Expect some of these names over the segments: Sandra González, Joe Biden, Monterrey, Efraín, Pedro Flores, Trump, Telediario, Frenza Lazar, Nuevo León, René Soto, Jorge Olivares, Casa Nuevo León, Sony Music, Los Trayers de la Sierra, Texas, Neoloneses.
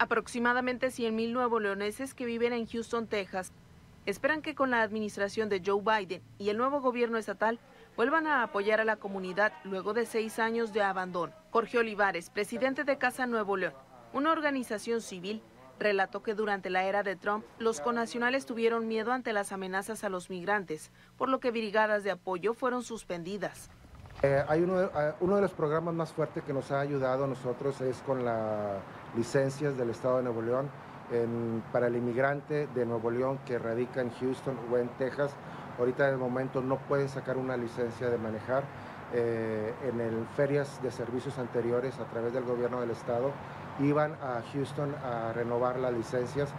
Aproximadamente 100,000 nuevoleoneses que viven en Houston, Texas, esperan que con la administración de Joe Biden y el nuevo gobierno estatal vuelvan a apoyar a la comunidad luego de 6 años de abandono. Jorge Olivares, presidente de Casa Nuevo León, una organización civil, relató que durante la era de Trump, los connacionales tuvieron miedo ante las amenazas a los migrantes, por lo que brigadas de apoyo fueron suspendidas. Hay uno de los programas más fuertes que nos ha ayudado a nosotros es con las licencias del Estado de Nuevo León para el inmigrante de Nuevo León que radica en Houston o en Texas. Ahorita en el momento no pueden sacar una licencia de manejar. En ferias de servicios anteriores a través del gobierno del Estado iban a Houston a renovar las licencias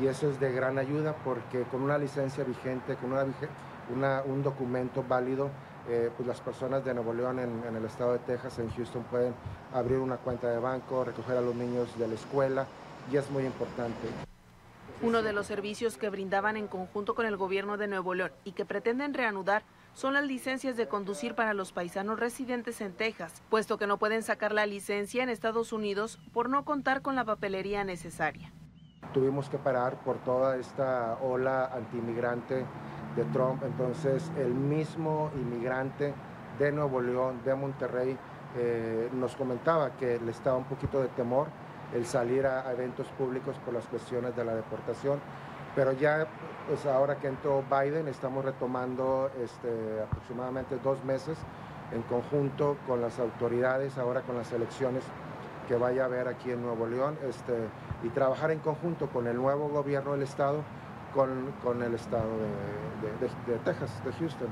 y eso es de gran ayuda porque con una licencia vigente, con un documento válido, pues las personas de Nuevo León en el estado de Texas, en Houston, pueden abrir una cuenta de banco, recoger a los niños de la escuela y es muy importante. Uno de los servicios que brindaban en conjunto con el gobierno de Nuevo León y que pretenden reanudar son las licencias de conducir para los paisanos residentes en Texas, puesto que no pueden sacar la licencia en Estados Unidos por no contar con la papelería necesaria. Tuvimos que parar por toda esta ola antimigrante de Trump, entonces el mismo inmigrante de Nuevo León, de Monterrey, nos comentaba que le estaba un poquito de temor el salir a eventos públicos por las cuestiones de la deportación. Pero ya, pues ahora que entró Biden, estamos retomando aproximadamente 2 meses en conjunto con las autoridades, ahora con las elecciones que vaya a haber aquí en Nuevo León, y trabajar en conjunto con el nuevo gobierno del estado, con el estado de Texas, de Houston.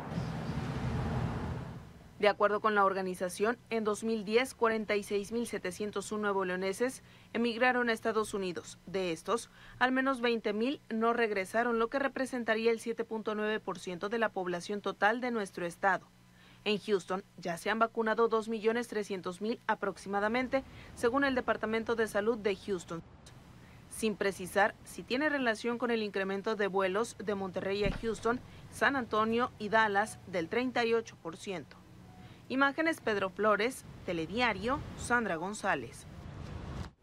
De acuerdo con la organización, en 2010, 46,701 nuevoleoneses emigraron a Estados Unidos. De estos, al menos 20,000 no regresaron, lo que representaría el 7.9% de la población total de nuestro estado. En Houston ya se han vacunado 2,300,000 aproximadamente, según el Departamento de Salud de Houston, sin precisar si tiene relación con el incremento de vuelos de Monterrey a Houston, San Antonio y Dallas del 38%. Imágenes Pedro Flores, Telediario, Sandra González.